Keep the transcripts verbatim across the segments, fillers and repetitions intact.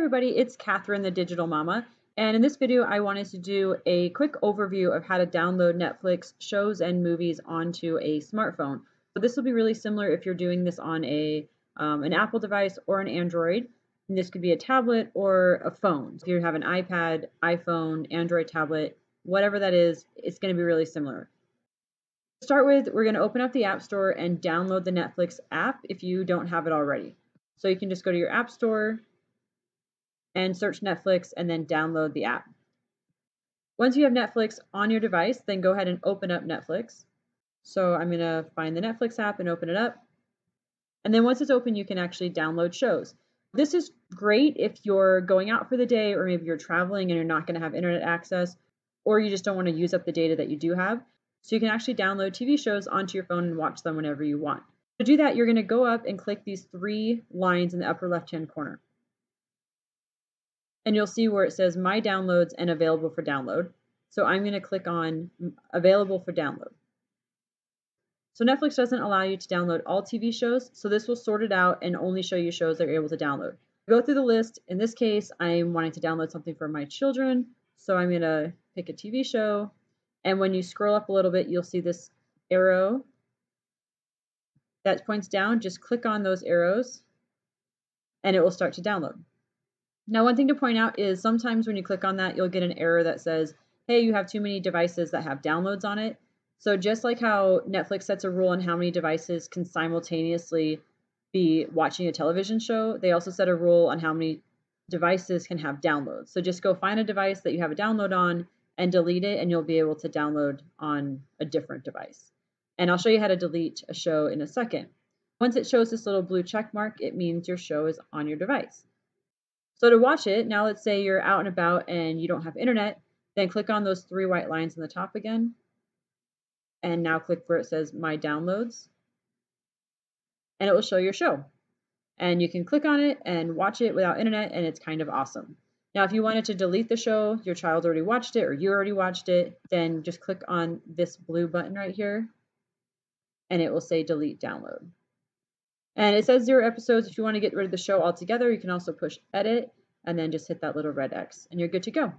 everybody, it's Catherine, the Digital Mama, and in this video I wanted to do a quick overview of how to download Netflix shows and movies onto a smartphone. So this will be really similar if you're doing this on a um, an Apple device or an Android, and this could be a tablet or a phone. So if you have an iPad, iPhone, Android tablet, whatever that is, it's going to be really similar. To start with, we're going to open up the App Store and download the Netflix app if you don't have it already. So you can just go to your App Store and search Netflix and then download the app. Once you have Netflix on your device, then go ahead and open up Netflix. So I'm going to find the Netflix app and open it up. And then once it's open, you can actually download shows. This is great if you're going out for the day, or maybe you're traveling and you're not going to have internet access, or you just don't want to use up the data that you do have. So you can actually download T V shows onto your phone and watch them whenever you want. To do that, you're going to go up and click these three lines in the upper left-hand corner. And you'll see where it says My Downloads and Available for Download. So I'm going to click on Available for Download. So Netflix doesn't allow you to download all T V shows, so this will sort it out and only show you shows that you're able to download. Go through the list. In this case, I'm wanting to download something for my children, so I'm going to pick a T V show. And when you scroll up a little bit, you'll see this arrow that points down. Just click on those arrows and it will start to download. Now, one thing to point out is sometimes when you click on that, you'll get an error that says, hey, you have too many devices that have downloads on it. So just like how Netflix sets a rule on how many devices can simultaneously be watching a television show, they also set a rule on how many devices can have downloads. So just go find a device that you have a download on and delete it, and you'll be able to download on a different device. And I'll show you how to delete a show in a second. Once it shows this little blue check mark, it means your show is on your device. So to watch it, now let's say you're out and about and you don't have internet, then click on those three white lines on the top again. And now click where it says My Downloads. And it will show your show. And you can click on it and watch it without internet, and it's kind of awesome. Now, if you wanted to delete the show, your child already watched it or you already watched it, then just click on this blue button right here and it will say delete download. And it says zero episodes. If you want to get rid of the show altogether, you can also push edit and then just hit that little red X and you're good to go.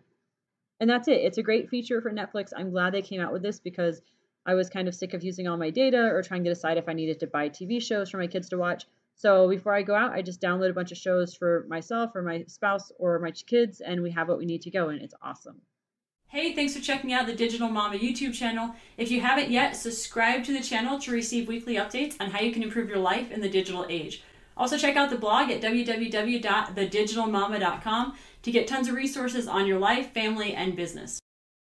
And that's it. It's a great feature for Netflix. I'm glad they came out with this because I was kind of sick of using all my data or trying to decide if I needed to buy T V shows for my kids to watch. So before I go out, I just download a bunch of shows for myself or my spouse or my kids, and we have what we need to go, and it's awesome. Hey, thanks for checking out the Digital Mama YouTube channel. If you haven't yet, subscribe to the channel to receive weekly updates on how you can improve your life in the digital age. Also check out the blog at w w w dot the digital mama dot com to get tons of resources on your life, family, and business.